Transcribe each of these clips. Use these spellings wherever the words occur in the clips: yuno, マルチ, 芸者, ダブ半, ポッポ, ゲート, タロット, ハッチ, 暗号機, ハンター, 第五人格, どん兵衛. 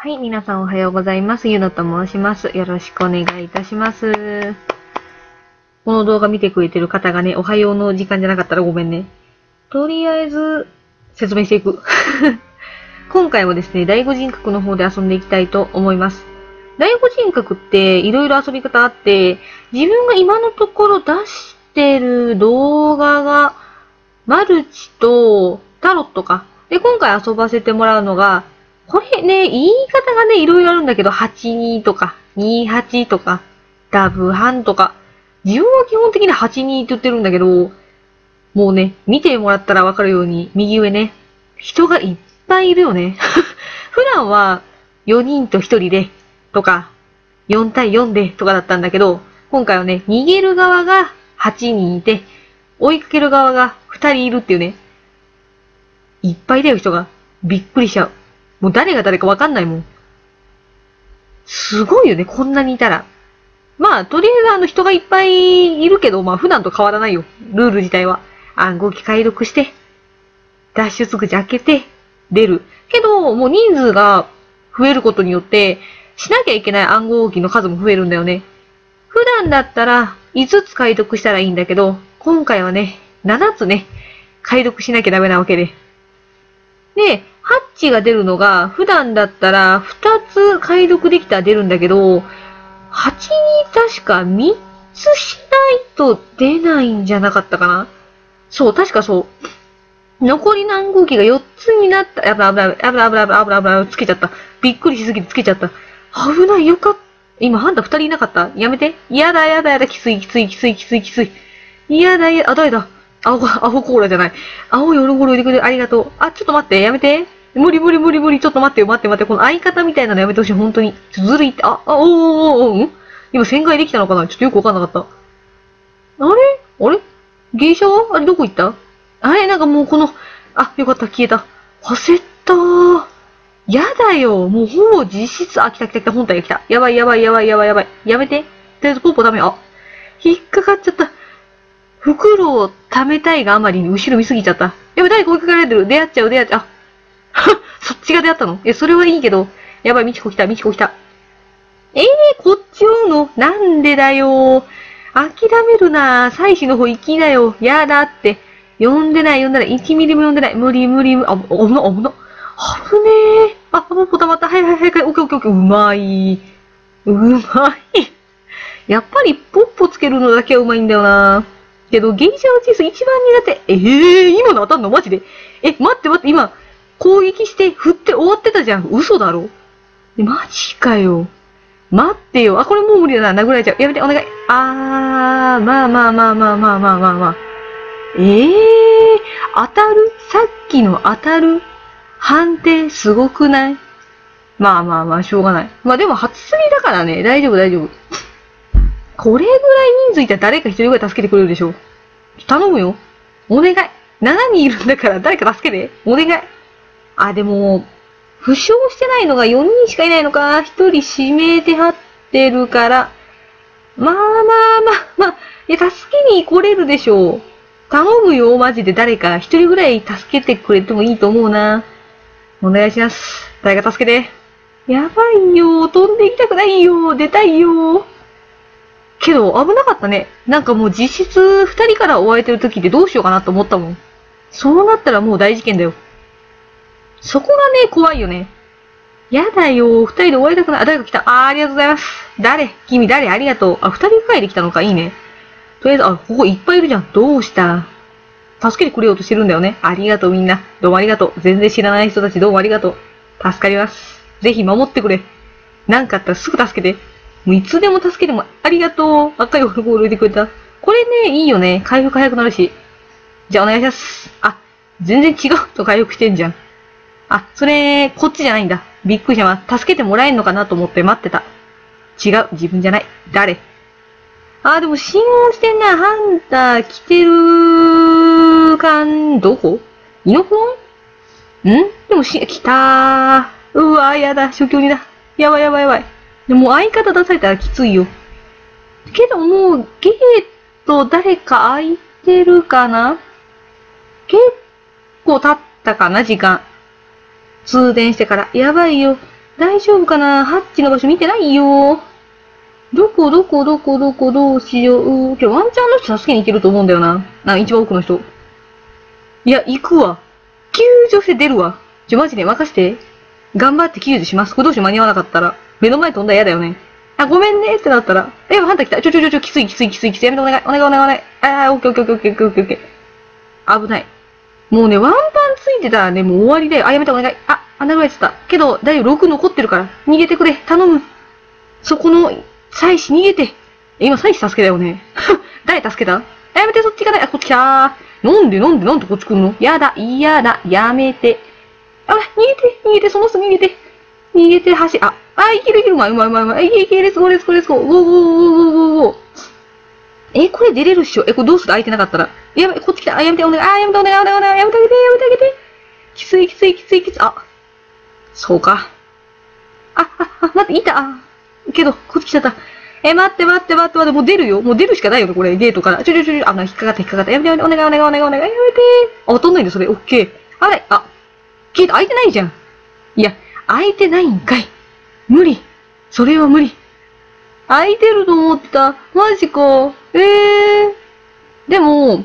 はい、皆さんおはようございます。ゆのと申します。よろしくお願いいたします。この動画見てくれてる方がね、おはようの時間じゃなかったらごめんね。とりあえず、説明していく。今回もですね、第五人格の方で遊んでいきたいと思います。第五人格っていろいろ遊び方あって、自分が今のところ出してる動画が、マルチとタロットか。で、今回遊ばせてもらうのが、これね、言い方がね、いろいろあるんだけど、82とか、28とか、ダブ半とか、自分は基本的に82って言ってるんだけど、もうね、見てもらったらわかるように、右上ね、人がいっぱいいるよね。普段は4人と1人で、とか、4対4で、とかだったんだけど、今回はね、逃げる側が8人いて、追いかける側が2人いるっていうね、いっぱいだよ、人が。びっくりしちゃう。もう誰が誰かわかんないもん。すごいよね、こんなにいたら。まあ、とりあえず人がいっぱいいるけど、まあ普段と変わらないよ。ルール自体は。暗号機解読して、脱出口開けて、出る。けど、もう人数が増えることによって、しなきゃいけない暗号機の数も増えるんだよね。普段だったら5つ解読したらいいんだけど、今回はね、7つね、解読しなきゃダメなわけで。で、ハッチが出るのが、普段だったら2つ解読できたら出るんだけど、8に確か3つしないと出ないんじゃなかったかな。そう、確かそう。残りの暗号機が4つになった。危ない、つけちゃった。びっくりしすぎてつけちゃった。危ない、よかった。今、ハンター2人いなかった？やめて。やだ、きつい。やだ、誰だ。青コーラじゃない。青夜ごろ入れてくれ、ありがとう。あ、ちょっと待って、やめて。無理、ちょっと待って。この相方みたいなのやめてほしい、本当に。ちょっとずるいって、おー、今、旋回できたのかな？ちょっとよくわかんなかった。あれ芸者はあれ、どこ行った？あれ、なんかもうこの、あ、よかった、消えた。焦ったー。やだよ、もうほぼ実質、あ、来た、本体が来た。やばい。やめて。とりあえず、ポッポダメ。あ、引っかかっちゃった。袋を貯めたいがあまりに後ろ見すぎちゃった。やばい、誰か追いかけられてる。出会っちゃう。あ、そっちが出会ったの？いや、それはいいけど。やばい、みちこ来た。こっち追うの？なんでだよ。諦めるなぁ。妻子の方行きなよ。やだって。呼んでない。1ミリも呼んでない。無理。あぶな。危ねえ。あ、もうポタまった。はい。オッケー。うまい。やっぱりポッポつけるのだけはうまいんだよなぁ。けど、芸者をチース一番苦手。今の当たんのマジで。待って、今、攻撃して、振って終わってたじゃん。嘘だろ。マジかよ。待ってよ。あ、これもう無理だな。殴られちゃう。やめて、お願い。まあ。当たる？さっきの当たる判定すごくない？まあ、しょうがない。まあでも、初釣りだからね。大丈夫。これぐらい人数いたら誰か一人ぐらい助けてくれるでしょ。頼むよ。お願い。7人いるんだから誰か助けて。お願い。あ、でも、負傷してないのが4人しかいないのか。1人指名手張ってるから。まあ。いや、助けに来れるでしょう。頼むよ、マジで誰か。1人ぐらい助けてくれてもいいと思うな。お願いします。誰か助けて。やばいよ。飛んでいきたくないよ。出たいよ。けど、危なかったね。なんかもう実質二人から追われてる時ってどうしようかなと思ったもん。そうなったらもう大事件だよ。そこがね、怖いよね。やだよ。二人で追われたくない。あ、誰か来た。ありがとうございます。君誰ありがとう。あ、二人くらいで来たのか。いいね。とりあえず、あ、ここいっぱいいるじゃん。どうした？助けてくれようとしてるんだよね。ありがとうみんな。どうもありがとう。全然知らない人たちどうもありがとう。助かります。ぜひ守ってくれ。なんかあったらすぐ助けて。もういつでも助けてもありがとう。赤いオルゴール入れてくれた。これね、いいよね。回復早くなるし。じゃあお願いします。あ、全然違うと回復してんじゃん。あ、それ、こっちじゃないんだ。びっくりしたわ。助けてもらえんのかなと思って待ってた。違う。自分じゃない。誰？あ、でも信号してんな。ハンター来てる感、どこ？イノコン？ん？でも来たー。うわー、やだ。初級にだ。やばい。でも相方出されたらきついよ。けどもうゲート誰か空いてるかな？結構経ったかな、時間。通電してから。やばいよ。大丈夫かな？ハッチの場所見てないよ。どこどうしよう。今日ワンチャンの人助けに行けると思うんだよな。一番奥の人。いや、行くわ。救助して出るわ。マジで任せて。頑張って救助します。これどうしよう間に合わなかったら。目の前飛んだら嫌だよね。あ、ごめんねってなったら。え、ハンター来た。きつい。やめてお願い。あー、オッケー。危ない。もうね、ワンパンついてたらね、もう終わりだよ。あ、やめてお願い。あ、穴ぐらいつった。けど、大丈夫、6残ってるから。逃げてくれ。頼む。そこの、妻子逃げて。今、妻子助けだよね。誰助けた？やめて、そっち行かない。あ、こっち来たー。なんでこっち来んの？やだ。やめて。あ、逃げて、その人逃げて、走、あ、あ、いける、うまい。いける、レスゴー。ゴー。え、これ出れるっしょ。え、これどうする？開いてなかったら。やべ、こっち来た。あ、やめてお願い。やめてあげて。きつい。あ、そうか。待って、いた。あ、けど、こっち来ちゃった。え、待って。もう出るよ。もう出るしかないよね、これ。ゲートから。ちょ。あ、引っかかった。やめて、お願い。あ、当たんないんだ、それ。オッケー。あれ、あ、ゲート開いてないじゃん。いや、開いてないんかい。無理。それは無理。開いてると思ってた。マジか。でも、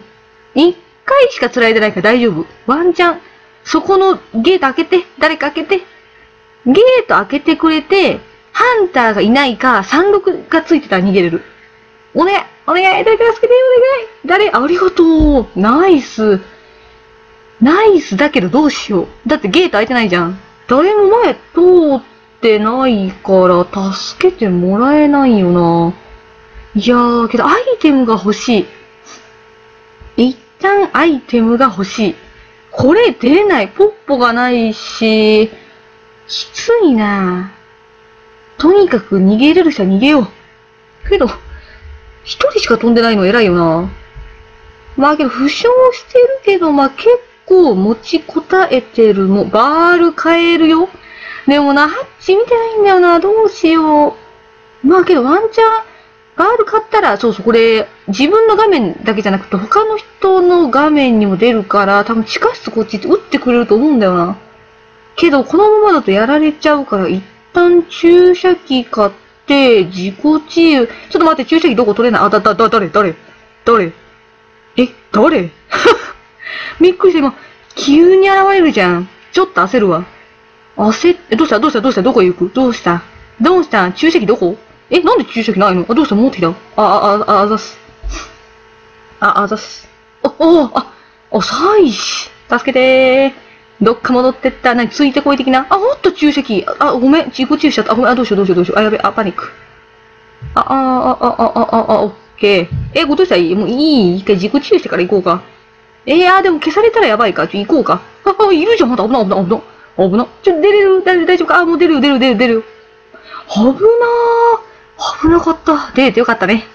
一回しか釣られてないから大丈夫。ワンチャン。そこのゲート開けて。誰か開けて。ゲート開けてくれて、ハンターがいないか、36がついてたら逃げれる。お願い。誰か助けて、お願い。誰？ありがとう。ナイスだけどどうしよう。だってゲート開いてないじゃん。誰も前通ってないから助けてもらえないよな。いやー、けどアイテムが欲しい。一旦アイテムが欲しい。これ出ない。ポッポがないし、きついな。とにかく逃げれる人は逃げよう。けど、一人しか飛んでないの偉いよな。まあけど、負傷してるけど、まあ結構持ちこたえてるもん。バール変えるよ。でもな、ハッチ見てないんだよな。どうしよう。まあけど、ワンチャン、バール買ったら、そうそう、これ、自分の画面だけじゃなくて、他の人の画面にも出るから、多分地下室こっちって撃ってくれると思うんだよな。けど、このままだとやられちゃうから、一旦注射器買って、自己治癒。ちょっと待って、注射器どこ取れない？あ、誰え、誰びっくりした、今。急に現れるじゃん。ちょっと焦るわ。どうしたどこへ行く？どうした注射器どこ？え、なんで注射器ないの？あ、どうした持ってきた？あざす。あ、妻子。助けてー。どっか戻ってった。ついてこい的な。あ、おっと、注射器。あ、ごめん。自己注射しちゃった。あ、ごめん。あ、どうしよう。あ、やべ。あ、パニック。オッケー。え、どうしたらいい？もういい？一回自己注射してから行こうか。でも消されたらやばいか。行こうか。あ、いるじゃん。また危な。出れる？大丈夫か？あ、もう出る。危なかった。出れてよかったね。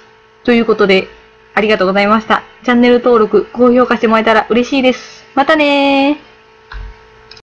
ということで、ありがとうございました。チャンネル登録、高評価してもらえたら嬉しいです。またねー。